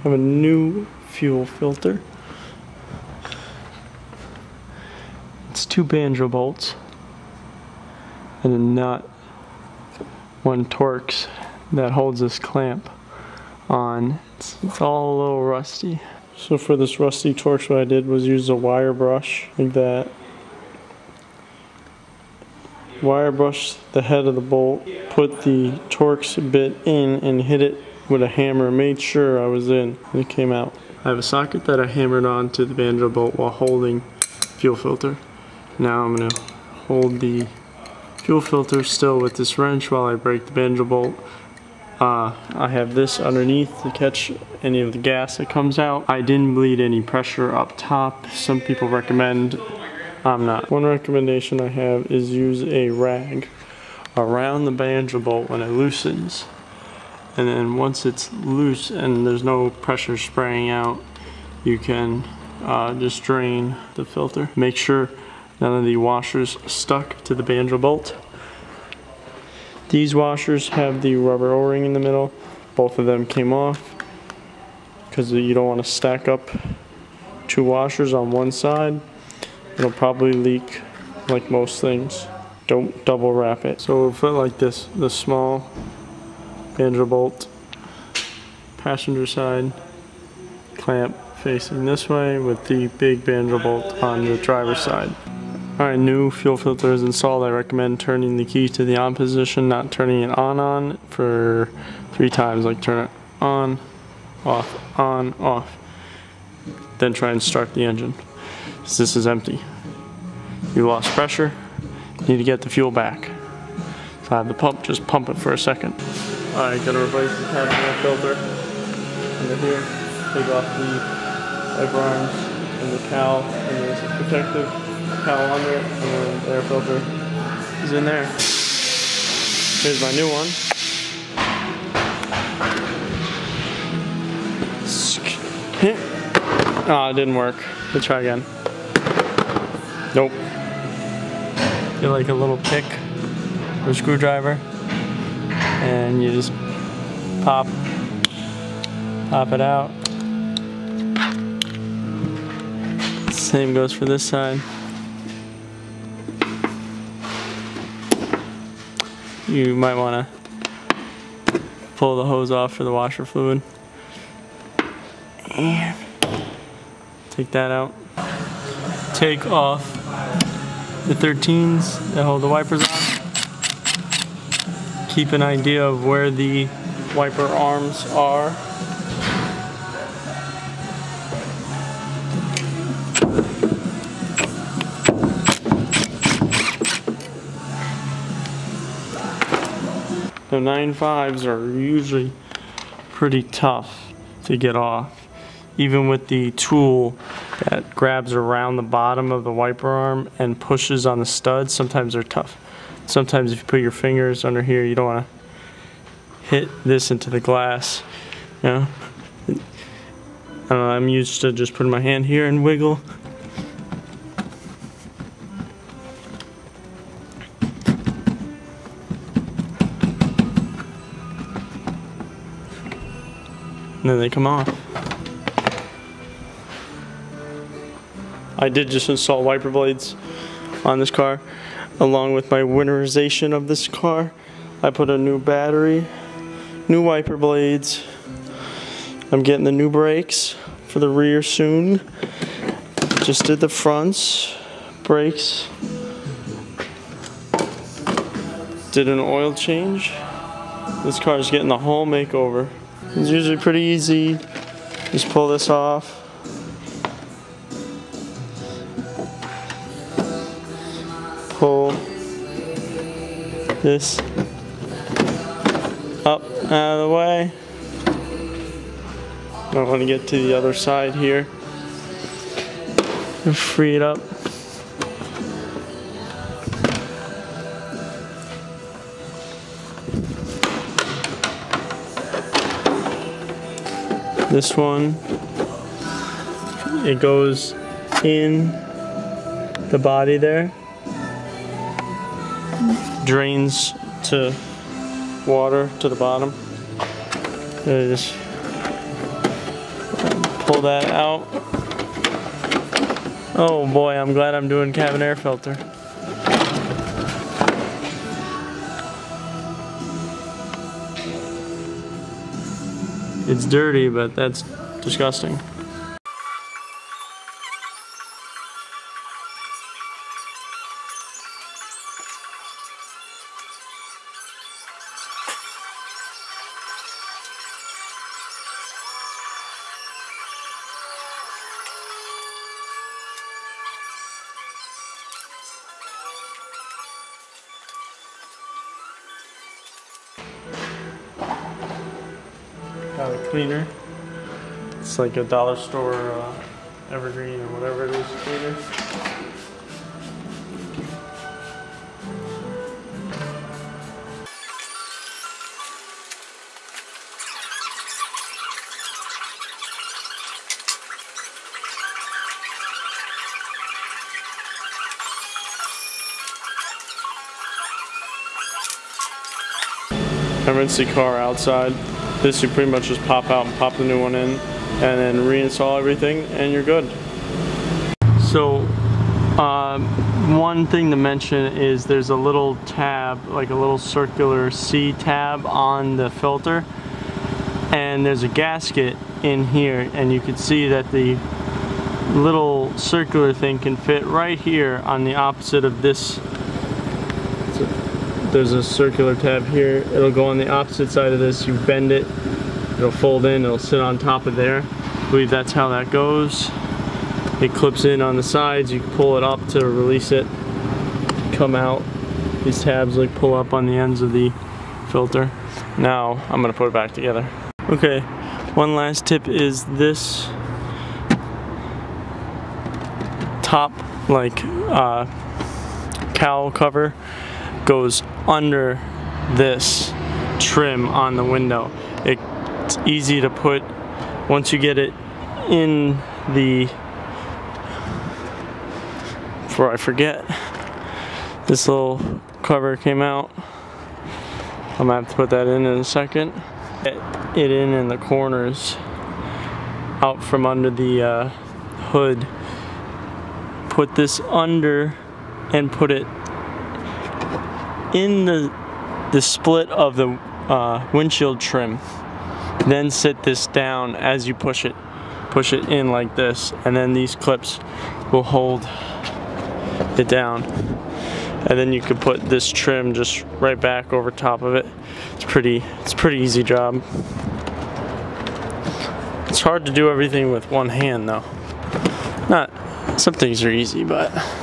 I have a new fuel filter. It's 2 banjo bolts and a nut, 1 Torx that holds this clamp on. It's all a little rusty. So for this rusty Torx, what I did was use a wire brush like that. Wire brush the head of the bolt, put the Torx bit in and hit it with a hammer, made sure I was in, and it came out. I have a socket that I hammered on to the banjo bolt while holding fuel filter. Now I'm going to hold the fuel filter still with this wrench while I break the banjo bolt. I have this underneath to catch any of the gas that comes out. I didn't bleed any pressure up top. Some people recommend, I'm not. One recommendation I have is use a rag around the banjo bolt when it loosens, and then once it's loose and there's no pressure spraying out, you can just drain the filter. Make sure none of the washers stuck to the banjo bolt. These washers have the rubber O-ring in the middle. Both of them came off because you don't want to stack up 2 washers on one side. It'll probably leak like most things. Don't double wrap it. So we'll put like this, the small banjo bolt, passenger side, clamp facing this way with the big banjo bolt on the driver's side. Alright, new fuel filter is installed. I recommend turning the key to the on position, not turning it on for 3 times. Like turn it on, off. Then try and start the engine. This is empty. You lost pressure. You need to get the fuel back. So I have the pump, just pump it for a second. Alright, gonna replace the passenger filter under here. Take off the wiper arms and the cowl, and there's a protective cowl under it, and then the air filter is in there. Here's my new one. Ah, it didn't work. Let's try again. Nope. Get like a little pick or a screwdriver and you just pop it out. Same goes for this side. You might want to pull the hose off for the washer fluid. And take that out. Take off the 13s that hold the wipers on. Keep an idea of where the wiper arms are. The 9-5s are usually pretty tough to get off. Even with the tool that grabs around the bottom of the wiper arm and pushes on the stud, sometimes they're tough. Sometimes if you put your fingers under here, you don't want to hit this into the glass. You know? I'm used to just putting my hand here and wiggle. And then they come off. I did just install wiper blades on this car. Along with my winterization of this car, I put a new battery, new wiper blades. I'm getting the new brakes for the rear soon. Just did the fronts, brakes. Did an oil change. This car's getting the whole makeover. It's usually pretty easy. Just pull this off. Pull this up out of the way. I want to get to the other side here and free it up. This one, it goes in the body there. Drains to water to the bottom. It just pull that out. Oh boy, I'm glad I'm doing cabin air filter. It's dirty, but that's disgusting. Got a cleaner. It's like a dollar store evergreen or whatever it is cleaner. I rinsed the car outside. This you pretty much just pop out and pop the new one in and then reinstall everything and you're good. So one thing to mention is there's a little tab, like a little circular C tab on the filter, and there's a gasket in here, and you can see that the little circular thing can fit right here on the opposite of this. There's a circular tab here. It'll go on the opposite side of this. You bend it, it'll fold in, it'll sit on top of there. I believe that's how that goes. It clips in on the sides. You can pull it up to release it, come out. These tabs like pull up on the ends of the filter. Now I'm gonna put it back together. Okay, one last tip is this top like cowl cover goes under this trim on the window. It's easy to put, once you get it in the, before I forget, this little cover came out. I'm gonna have to put that in a second. Get it in the corners, out from under the hood. Put this under and put it in the split of the windshield trim. Then sit this down as you push it in like this, and then these clips will hold it down, and then you can put this trim just right back over top of it. It's a pretty easy job. It's hard to do everything with one hand though. Not, some things are easy, but